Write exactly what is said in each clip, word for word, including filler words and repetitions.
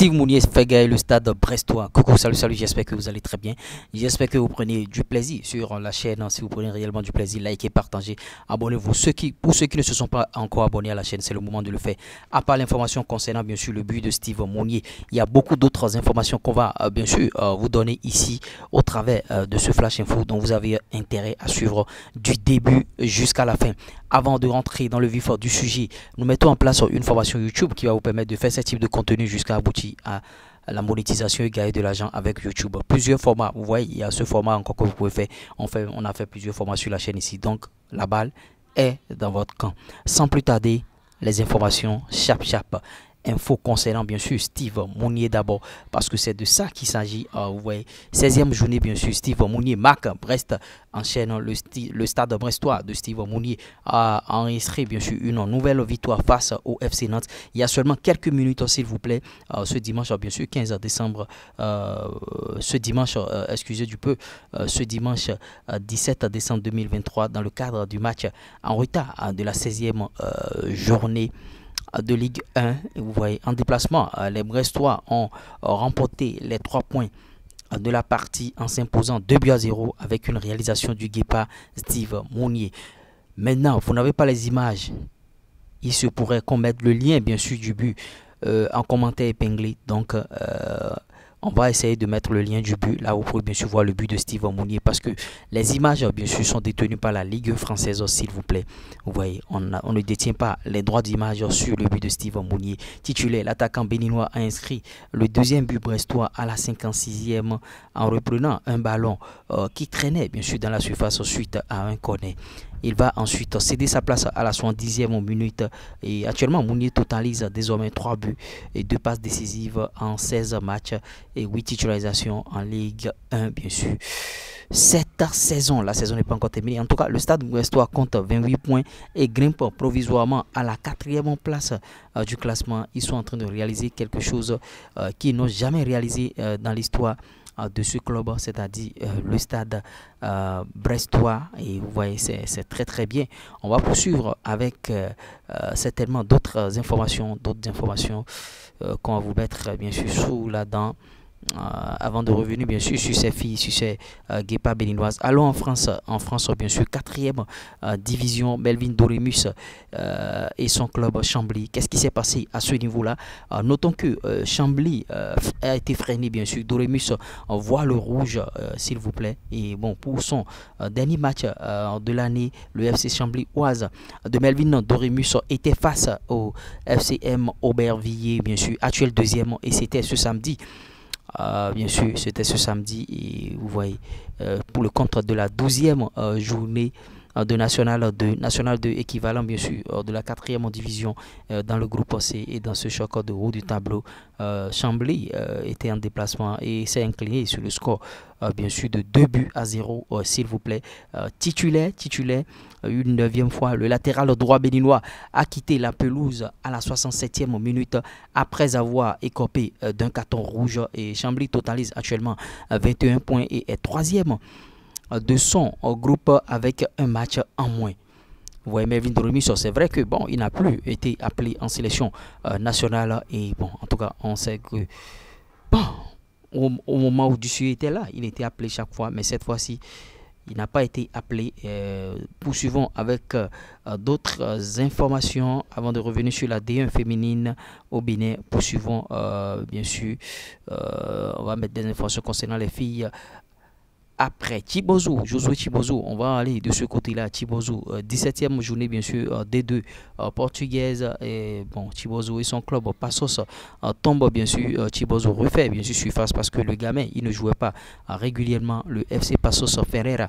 Steve Mounié fait le stade brestois. Coucou, salut, salut, j'espère que vous allez très bien. J'espère que vous prenez du plaisir sur la chaîne. Si vous prenez réellement du plaisir, likez, partagez, abonnez-vous. Ceux qui, pour ceux qui ne se sont pas encore abonnés à la chaîne, c'est le moment de le faire. À part l'information concernant, bien sûr, le but de Steve Mounié, il y a beaucoup d'autres informations qu'on va, bien sûr, vous donner ici au travers de ce Flash Info. Donc, vous avez intérêt à suivre du début jusqu'à la fin. Avant de rentrer dans le vif du sujet, nous mettons en place une formation YouTube qui va vous permettre de faire ce type de contenu jusqu'à aboutir à la monétisation et gagner de l'argent avec YouTube. Plusieurs formats, vous voyez, il y a ce format encore que vous pouvez faire. On, fait, on a fait plusieurs formats sur la chaîne ici. Donc, la balle est dans votre camp. Sans plus tarder, les informations chap chap. Info concernant bien sûr Steve Mounié d'abord, parce que c'est de ça qu'il s'agit. Euh, vous voyez, seizième journée bien sûr, Steve Mounié marque Brest, enchaîne le, le stade brestois de Steve Mounié a enregistré bien sûr une nouvelle victoire face au F C Nantes. Il y a seulement quelques minutes, s'il vous plaît, euh, ce dimanche bien sûr, quinze décembre, euh, ce dimanche, euh, excusez du peu, euh, ce dimanche euh, dix-sept décembre deux mille vingt-trois, dans le cadre du match en retard euh, de la seizième euh, journée de Ligue un, vous voyez, en déplacement, les Brestois ont remporté les trois points de la partie en s'imposant deux buts à zéro avec une réalisation du guépard Steve Mounié. Maintenant, vous n'avez pas les images. Il se pourrait qu'on mette le lien, bien sûr, du but euh, en commentaire épinglé. Donc, euh, on va essayer de mettre le lien du but. Là, vous pouvez bien sûr voir le but de Steve Mounié parce que les images, bien sûr, sont détenues par la Ligue française, s'il vous plaît. Vous voyez, on, a, on ne détient pas les droits d'image sur le but de Steve Mounié. Titulaire, l'attaquant béninois a inscrit le deuxième but brestois à la cinquante-sixième en reprenant un ballon euh, qui traînait, bien sûr, dans la surface suite à un corner. Il va ensuite céder sa place à la soixante-dixième minute. Et actuellement, Mounié totalise désormais trois buts et deux passes décisives en seize matchs et huit titularisations en Ligue un, bien sûr. Cette saison, la saison n'est pas encore terminée. En tout cas, le stade brestois compte vingt-huit points et grimpe provisoirement à la quatrième place euh, du classement. Ils sont en train de réaliser quelque chose euh, qu'ils n'ont jamais réalisé euh, dans l'histoire de ce club, c'est-à-dire euh, le stade euh, brestois. Et vous voyez, c'est très très bien. On va poursuivre avec euh, euh, certainement d'autres informations, d'autres informations euh, qu'on va vous mettre bien sûr sous la dent. Euh, avant de revenir bien sûr sur ses filles, sur ses euh, guépards béninoises. Allons en France, en France bien sûr, quatrième euh, division, Melvin Dorémus euh, et son club Chambly. Qu'est-ce qui s'est passé à ce niveau-là? euh, Notons que euh, Chambly euh, a été freiné bien sûr. Dorémus euh, voit le rouge, euh, s'il vous plaît. Et bon, pour son euh, dernier match euh, de l'année, le F C Chambly Oise de Melvin Dorémus était face au F C M Aubervilliers, bien sûr, actuel deuxième, et c'était ce samedi. Euh, bien sûr, c'était ce samedi et vous voyez, euh, pour le compte de la douzième euh, journée euh, de National deux, National deux, équivalent bien sûr euh, de la quatrième division euh, dans le groupe C. Et dans ce choc de haut du tableau, euh, Chambly euh, était en déplacement et s'est incliné sur le score euh, bien sûr de deux buts à zéro, euh, s'il vous plaît. Euh, titulaire, titulaire, une neuvième fois, le latéral droit béninois a quitté la pelouse à la soixante-septième minute après avoir écopé d'un carton rouge. Et Chambly totalise actuellement vingt-et-un points et est troisième de son groupe avec un match en moins. Vous voyez, Melvin Dorémus, c'est vrai que bon, il n'a plus été appelé en sélection nationale. Et bon, en tout cas, on sait que bon, au, au moment où Dussieu était là, il était appelé chaque fois, mais cette fois-ci, il n'a pas été appelé. Euh, poursuivons avec euh, d'autres informations avant de revenir sur la D un féminine au Bénin. Poursuivons, euh, bien sûr, euh, on va mettre des informations concernant les filles. Après, Chibozo, Josué Chibozo, on va aller de ce côté-là. Chibozo, euh, dix-septième journée, bien sûr, euh, D deux euh, portugaise. Et bon, Chibozo et son club Passos euh, tombe, bien sûr. Euh, Chibozo refait, bien sûr, surface parce que le gamin, il ne jouait pas euh, régulièrement. Le F C Passos Ferreira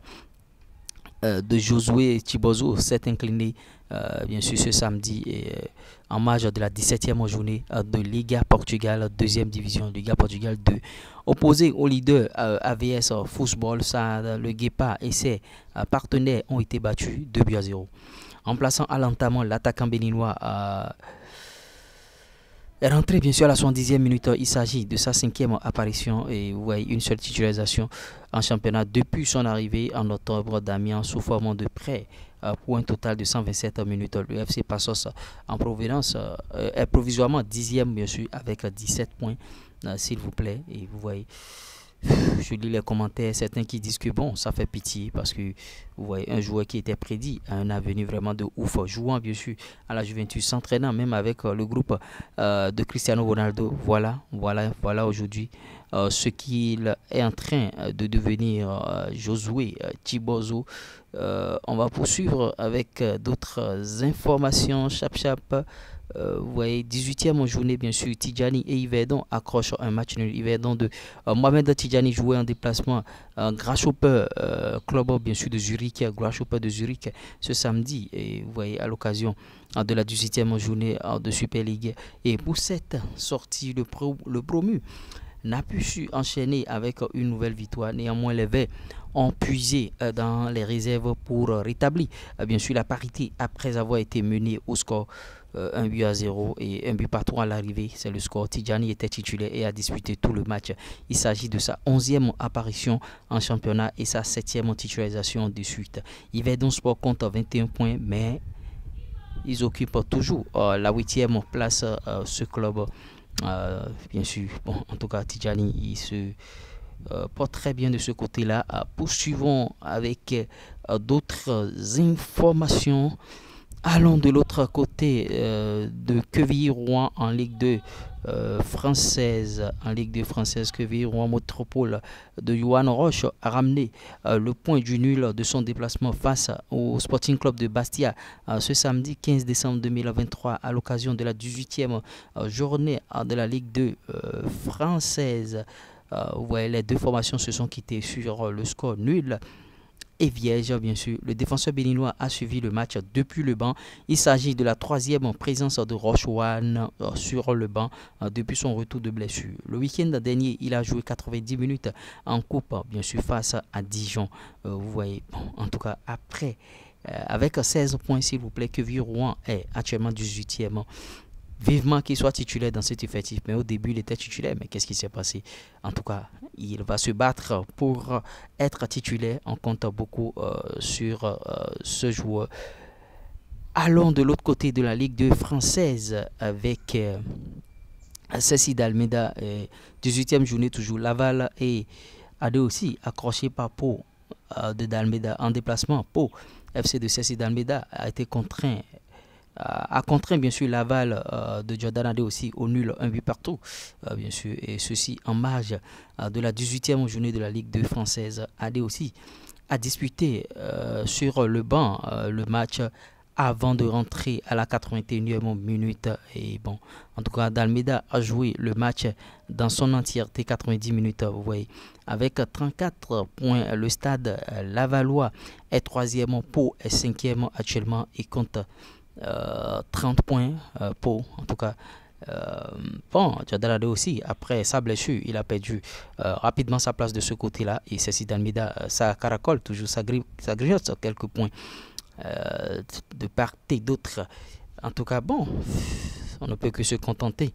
euh, de Josué Chibozo s'est incliné, euh, bien sûr, ce samedi. Et, euh, en marge de la dix-septième journée de Liga Portugal, deuxième division, Liga Portugal deux. Opposé au leader euh, A V S Football, ça, le Guépard et ses euh, partenaires ont été battus deux buts à zéro. En plaçant à l'entamant l'attaquant béninois euh, est rentré bien sûr à la soixante-dixième minute. Il s'agit de sa cinquième apparition et vous voyez une seule titularisation en championnat depuis son arrivée en octobre d'Amiens sous forme de prêt pour un total de cent vingt-sept minutes. Le F C Passos en provenance est provisoirement dixième, bien sûr, avec dix-sept points, s'il vous plaît. Et vous voyez, je lis les commentaires, certains qui disent que bon, ça fait pitié parce que vous voyez un joueur qui était prédit à un avenir vraiment de ouf, jouant bien sûr à la Juventus, s'entraînant même avec euh, le groupe euh, de Cristiano Ronaldo. Voilà, voilà, voilà aujourd'hui euh, ce qu'il est en train de devenir, euh, Josué Chibozo. Euh, on va poursuivre avec euh, d'autres informations. Chap chap. Euh, vous voyez, dix-huitième en journée, bien sûr, Tidjani et Yverdon accrochent un match nul. Yverdon de euh, Mohamed Tidjani jouait en déplacement euh, Grasshopper, euh, club bien sûr de Zurich, Grasshopper de Zurich ce samedi. Et vous voyez, à l'occasion euh, de la dix-huitième journée euh, de Super League. Et pour cette sortie, le, pro, le promu n'a pu su enchaîner avec une nouvelle victoire. Néanmoins, les Verts ont puisé dans les réserves pour rétablir bien sûr la parité après avoir été mené au score un but à zéro et un but par trois à l'arrivée. C'est le score. Tidjani était titulaire et a disputé tout le match. Il s'agit de sa onzième apparition en championnat et sa septième titularisation de suite. Yverdon Sport compte vingt et un points, mais ils occupent toujours euh, la huitième place. Euh, ce club, Euh, bien sûr, bon, en tout cas Tidjani il se euh, porte très bien de ce côté là. Euh, poursuivons avec euh, d'autres informations. Allons de l'autre côté euh, de Quevilly-Rouen en Ligue deux euh, française. En Ligue deux française, Quevilly-Rouen Métropole de Yohan Roche a ramené euh, le point du nul de son déplacement face au Sporting Club de Bastia euh, ce samedi quinze décembre deux mille vingt-trois à l'occasion de la dix-huitième euh, journée euh, de la Ligue deux euh, française. Euh, ouais, les deux formations se sont quittées sur euh, le score nul et Viège, bien sûr. Le défenseur béninois a suivi le match depuis le banc. Il s'agit de la troisième présence de Rochouane sur le banc depuis son retour de blessure. Le week-end dernier, il a joué quatre-vingt-dix minutes en coupe, bien sûr, face à Dijon. Euh, vous voyez, bon, en tout cas, après, euh, avec seize points, s'il vous plaît, Quevilly-Rouen est actuellement dix-huitième. Vivement qu'il soit titulaire dans cet effectif. Mais au début, il était titulaire. Mais qu'est-ce qui s'est passé? En tout cas, il va se battre pour être titulaire. On compte beaucoup euh, sur euh, ce joueur. Allons de l'autre côté de la Ligue deux française avec euh, Cécile Dalmeida. Euh, dix-huitième journée toujours. Laval et Adé aussi accroché par Pau euh, de Dalmeida en déplacement. Pau, F C de Cécile Dalmeida a été contraint a contraint bien sûr Laval euh, de Jordan Adé aussi au nul un but partout, euh, bien sûr, et ceci en marge euh, de la dix-huitième journée de la Ligue deux française. Adé aussi a disputé euh, sur le banc euh, le match avant de rentrer à la quatre-vingt-et-unième minute. Et bon, en tout cas, Dalmeida a joué le match dans son entièreté, quatre-vingt-dix minutes, vous voyez. Avec trente-quatre points, le Stade Lavallois est troisième, Pau est cinquième actuellement et compte Euh, trente points euh, pour, en tout cas, euh, bon, Tchadalade aussi, après sa blessure, il a perdu euh, rapidement sa place de ce côté-là. Et Cécile Dalmeida, euh, ça caracole toujours, ça, gri ça grignote sur quelques points euh, de part et d'autre. En tout cas, bon, on ne peut que se contenter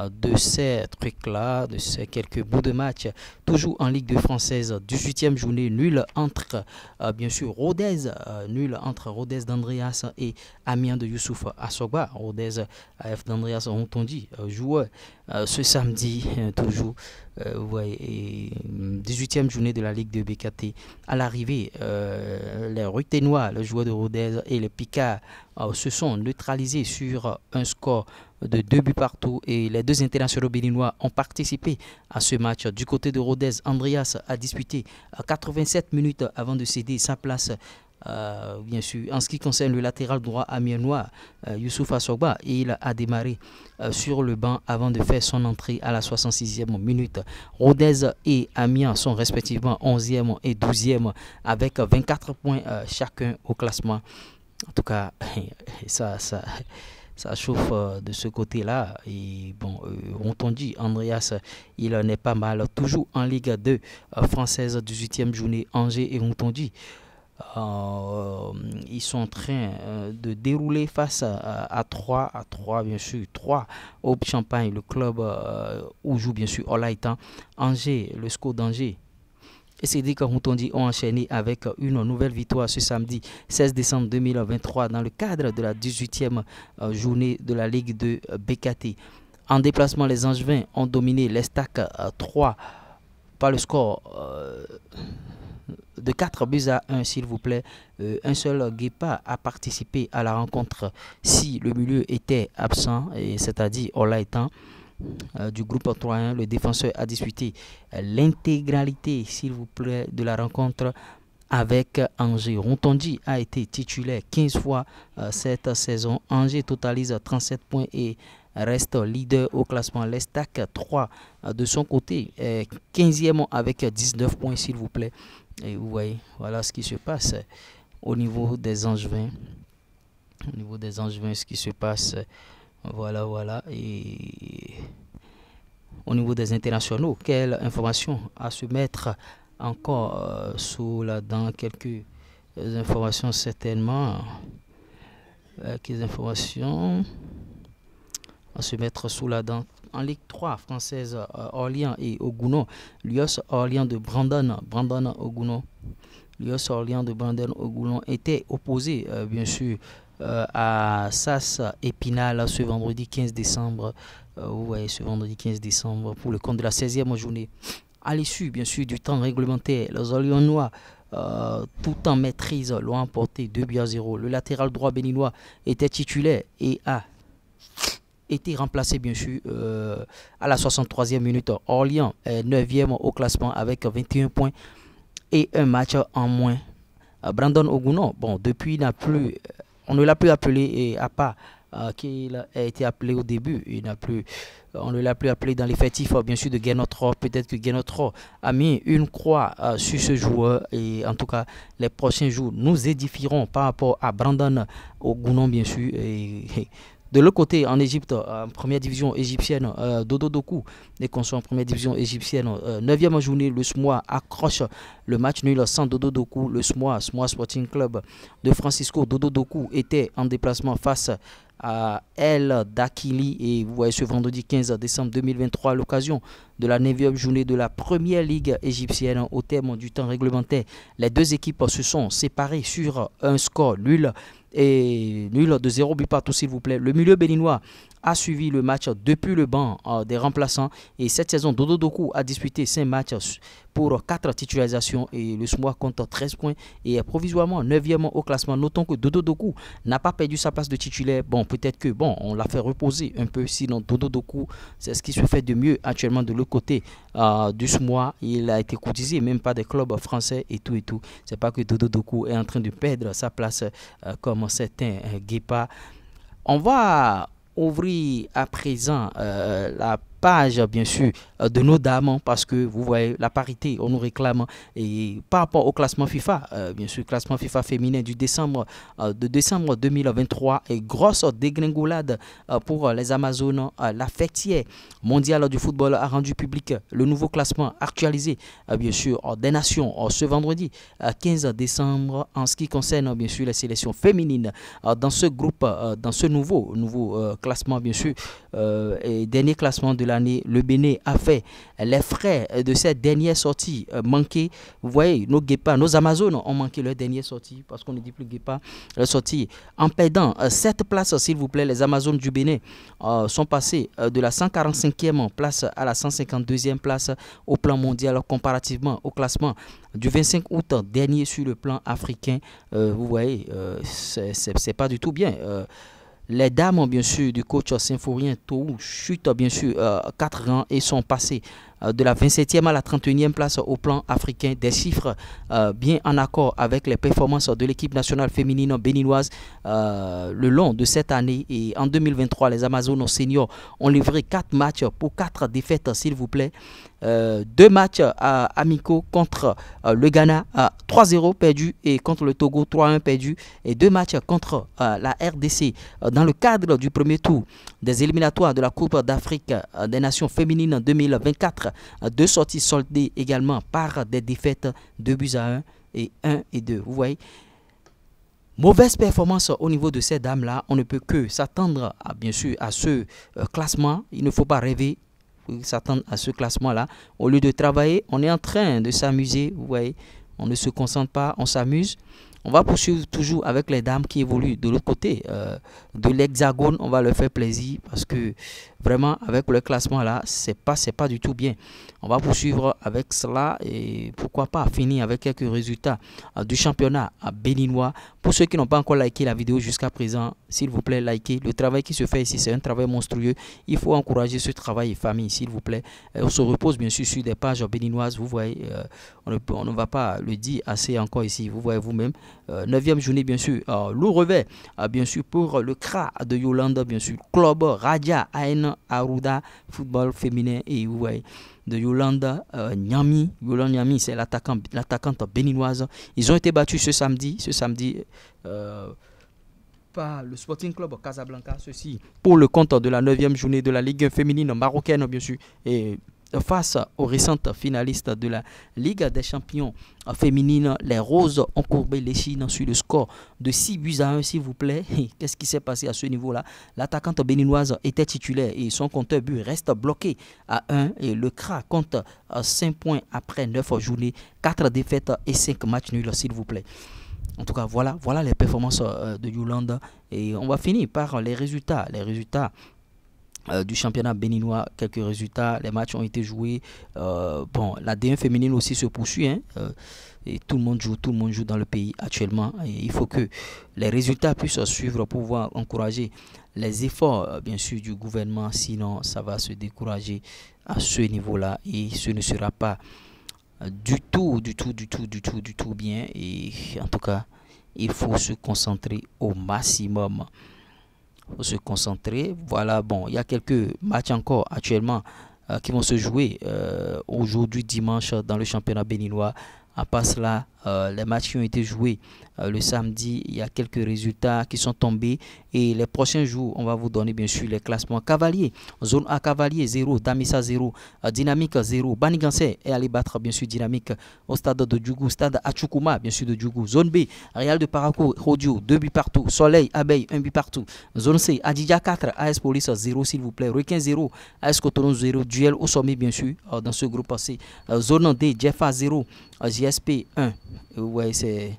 euh, de ces trucs-là, de ces quelques bouts de match. Toujours en Ligue deux française, dix-huitième journée, nul entre, euh, bien sûr, Rodez, euh, nul entre Rodez d'Andreas et Amiens de Youssouf Assogba. Rodez A F d'Andreas Hountondji, euh, joueur euh, ce samedi, euh, toujours, euh, ouais, et dix-huitième journée de la Ligue deux B K T. À l'arrivée, euh, les Ruténois, le joueur de Rodez et les Picards euh, se sont neutralisés sur un score de deux buts partout et les deux internationaux béninois ont participé à ce match. Du côté de Rodez, Andreas a disputé quatre-vingt-sept minutes avant de céder sa place, euh, bien sûr. En ce qui concerne le latéral droit amiennois, euh, Youssouf Assogba, il a démarré euh, sur le banc avant de faire son entrée à la soixante-sixième minute. Rodez et Amiens sont respectivement onzième et douzième avec vingt-quatre points euh, chacun au classement. En tout cas, ça... ça Ça chauffe euh, de ce côté-là. Et bon, euh, on dit, Andreas, il en est pas mal. Toujours en Ligue deux euh, française, dix-huitième journée, Angers et Hountondji. Euh, ils sont en train euh, de dérouler face à, à trois, à trois, bien sûr, trois au Champagne, le club euh, où joue bien sûr Orléans. Angers, le score d'Angers Et c'est dit que Hountondji ont enchaîné avec une nouvelle victoire ce samedi seize décembre deux mille vingt-trois dans le cadre de la dix-huitième journée de la Ligue deux B K T. En déplacement, les Angevins ont dominé l'Estac trois par le score euh, de quatre buts à un, s'il vous plaît. Euh, un seul Guépa a participé à la rencontre si le milieu était absent, c'est-à-dire Ola étant euh, du groupe trois un. Le défenseur a disputé l'intégralité, s'il vous plaît, de la rencontre avec Angers. Hountondji a été titulaire quinze fois euh, cette saison. Angers totalise trente-sept points et reste leader au classement. L'Estac trois de son côté, quinzième avec dix-neuf points, s'il vous plaît. Et vous voyez, voilà ce qui se passe au niveau des Angevins. Au niveau des Angevins, ce qui se passe, voilà, voilà. Et au niveau des internationaux, quelle information à se mettre encore sous la dent? Quelques informations certainement. Quelques informations à se mettre sous la dent. En Ligue trois française, euh, Orléans et Ogounon, l'U S Orléans de Brandon, Brandon Ogounon, l'U S Orléans de Brandon Ogounon était opposé, euh, bien sûr, euh, à Sas Épinal ce vendredi quinze décembre, euh, ouais, ce vendredi quinze décembre, pour le compte de la seizième journée. À l'issue, bien sûr, du temps réglementaire, les Orléanois, Euh, tout en maîtrise, l'ont emporté deux buts à zéro. Le latéral droit béninois était titulaire et a été remplacé, bien sûr, euh, à la soixante-troisième minute. Orléans est neuvième au classement avec vingt-et-un points et un match en moins. Brandon Ogounon, bon, depuis, n'a plus, on ne l'a plus appelé, et à part euh, qu'il a été appelé au début, il n'a plus, on ne l'a plus appelé dans l'effectif, bien sûr, de Gernot Rohr. Peut-être que Gernot Rohr a mis une croix euh, sur ce joueur, et en tout cas, les prochains jours, nous édifierons par rapport à Brandon Ogounon, bien sûr. Et, et, de l'autre côté, en Égypte, en première division égyptienne, euh, Dodo Doku, les consoles en première division égyptienne, euh, neuvième journée, le Smouha accroche le match nul sans Dodo Doku. Le Smouha, Smouha Sporting Club de Francisco Dodo Doku était en déplacement face à El Dakili. Et vous voyez, ce vendredi quinze décembre deux mille vingt-trois, l'occasion de la neuvième journée de la première ligue égyptienne. Au terme du temps réglementaire, les deux équipes se sont séparées sur un score nul. Et nul de zéro but partout, s'il vous plaît. Le milieu béninois a suivi le match depuis le banc euh, des remplaçants. Et cette saison, Dodo Doku a disputé cinq matchs pour quatre titularisations. Et le Smouha compte treize points et est provisoirement neuvième au classement. Notons que Dodo Doku n'a pas perdu sa place de titulaire. Bon, peut-être que bon, on l'a fait reposer un peu. Sinon, Dodo Doku, c'est ce qui se fait de mieux actuellement de l'autre côté euh, du Smouha. Il a été courtisé, même pas des clubs français et tout et tout. C'est pas que Dodo Doku est en train de perdre sa place euh, comme certains euh, guépards. On va ouvrir à présent euh, la page, bien sûr, euh, de nos dames, parce que vous voyez la parité, on nous réclame, et par rapport au classement FIFA, euh, bien sûr, classement FIFA féminin du décembre euh, de décembre deux mille vingt-trois, et grosse dégringolade euh, pour les Amazones. Euh, la fêtière mondiale du football a rendu public le nouveau classement actualisé, euh, bien sûr, des nations euh, ce vendredi euh, quinze décembre, en ce qui concerne, bien sûr, les sélections féminines euh, dans ce groupe, euh, dans ce nouveau nouveau euh, classement, bien sûr, euh, et dernier classement de l'année. Le Bénin a fait les frais de cette dernière sortie manquée. Vous voyez, nos guépards, nos Amazones ont manqué leur dernière sortie, parce qu'on ne dit plus guépards, leur sortie. En perdant sept places, s'il vous plaît, les Amazones du Bénin euh, sont passées de la cent quarante-cinquième place à la cent cinquante-deuxième place au plan mondial, comparativement au classement du vingt-cinq août dernier sur le plan africain. Euh, vous voyez, euh, c'est pas du tout bien. Euh, Les dames, bien sûr, du coach Symphorien Tou chutent, bien sûr, euh, quatre rangs et sont passées euh, de la vingt-septième à la trente-et-unième place au plan africain. Des chiffres euh, bien en accord avec les performances de l'équipe nationale féminine béninoise euh, le long de cette année. Et en deux mille vingt-trois, les Amazones seniors ont livré quatre matchs pour quatre défaites, s'il vous plaît. Euh, deux matchs euh, amicaux contre euh, le Ghana, euh, trois zéro perdu, et contre le Togo, trois un perdu, et deux matchs contre euh, la R D C euh, dans le cadre du premier tour des éliminatoires de la Coupe d'Afrique euh, des Nations Féminines deux mille vingt-quatre. Euh, deux sorties soldées également par des défaites, deux buts à un et un et deux. Vous voyez, mauvaise performance au niveau de ces dames-là. On ne peut que s'attendre, bien sûr, à ce euh, classement. Il ne faut pas rêver. s'attendre à ce classement-là. Au lieu de travailler, on est en train de s'amuser, vous voyez. On ne se concentre pas, on s'amuse. On va poursuivre toujours avec les dames qui évoluent de l'autre côté euh, de l'hexagone. On va leur faire plaisir parce que vraiment avec le classement là, c'est pas, c'est pas du tout bien. On va poursuivre avec cela et pourquoi pas finir avec quelques résultats euh, du championnat à béninois. Pour ceux qui n'ont pas encore liké la vidéo jusqu'à présent, s'il vous plaît, likez. Le travail qui se fait ici, c'est un travail monstrueux. Il faut encourager ce travail, famille, s'il vous plaît. Et on se repose bien sûr sur des pages béninoises. Vous voyez, euh, on, ne, on ne va pas le dire assez encore ici. Vous voyez vous-même. Euh, neuvième journée bien sûr, euh, lourd revers euh, bien sûr pour euh, le C R A de Yolanda bien sûr, Club Radia Aïna Aruda, football féminin et ouais, de Yolanda euh, Nyami, Yolanda Nyami c'est l'attaquante l'attaquante béninoise. Ils ont été battus ce samedi, ce samedi euh, par le Sporting Club Casablanca, ceci pour le compte de la neuvième journée de la Ligue féminine marocaine bien sûr et face aux récentes finalistes de la Ligue des champions féminines, les Roses ont courbé les chines sur le score de six buts à un, s'il vous plaît. Qu'est-ce qui s'est passé à ce niveau-là? L'attaquante béninoise était titulaire et son compteur but reste bloqué à un. Et le C R A compte cinq points après neuf journées, quatre défaites et cinq matchs nuls, s'il vous plaît. En tout cas, voilà, voilà les performances de Yolanda. Et on va finir par les résultats. Les résultats. Euh, du championnat béninois, quelques résultats, les matchs ont été joués. Euh, bon, la D un féminine aussi se poursuit, hein, euh, et tout le monde joue, tout le monde joue dans le pays actuellement. Et il faut que les résultats puissent suivre pour pouvoir encourager les efforts, bien sûr, du gouvernement. Sinon, ça va se décourager à ce niveau-là et ce ne sera pas du tout, du tout, du tout, du tout, du tout bien. Et en tout cas, il faut se concentrer au maximum. Faut se concentrer. Voilà, bon, il y a quelques matchs encore actuellement euh, qui vont se jouer euh, aujourd'hui dimanche dans le championnat béninois. À part cela, euh, les matchs qui ont été joués euh, le samedi, il y a quelques résultats qui sont tombés. Et les prochains jours, on va vous donner bien sûr les classements. Cavalier, zone A, Cavalier zéro, Damissa zéro, euh, Dynamique zéro, Banigansé et Alibatra, bien sûr, Dynamique au stade de Djougou, stade Achoukouma, bien sûr, de Djougou. Zone B, Real de Paraco, Rodio, deux buts partout, Soleil, Abeille, un but partout. Zone C, Adidja quatre, A S Police zéro, s'il vous plaît, Requin zéro, A S Cotonou zéro, Duel au sommet, bien sûr, euh, dans ce groupe C. Euh, zone D, Jeffa zéro, euh, J S P un, ouais, c'est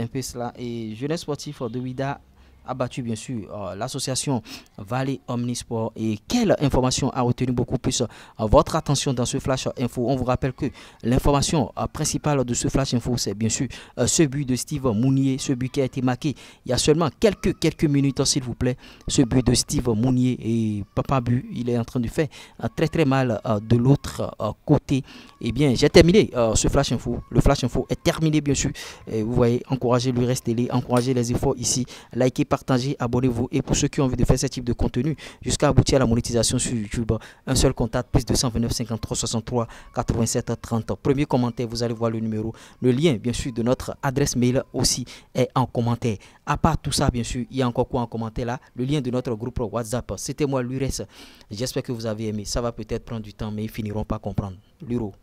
un peu cela. Et Jeunesse Sportive de Ouida a battu bien sûr euh, l'association Vallée Omnisport. Et quelle information a retenu beaucoup plus euh, votre attention dans ce flash info? On vous rappelle que l'information euh, principale de ce flash info, c'est bien sûr euh, ce but de Steve Mounié, ce but qui a été marqué il y a seulement quelques, quelques minutes, s'il vous plaît. Ce but de Steve Mounié et Papa But, il est en train de faire euh, très très mal euh, de l'autre euh, côté. Et bien, j'ai terminé euh, ce flash info. Le flash info est terminé, bien sûr. Et vous voyez, encouragez le reste télé, encouragez les efforts ici, likez, partagez, abonnez-vous. Et pour ceux qui ont envie de faire ce type de contenu jusqu'à aboutir à la monétisation sur YouTube, un seul contact, plus deux cent vingt-neuf cinquante-trois soixante-trois quatre-vingt-sept trente. Premier commentaire, vous allez voir le numéro. Le lien, bien sûr, de notre adresse mail aussi est en commentaire. À part tout ça, bien sûr, il y a encore quoi en commentaire là? Le lien de notre groupe WhatsApp. C'était moi, l'U R S. J'espère que vous avez aimé. Ça va peut-être prendre du temps, mais ils finiront par comprendre. L'U R O.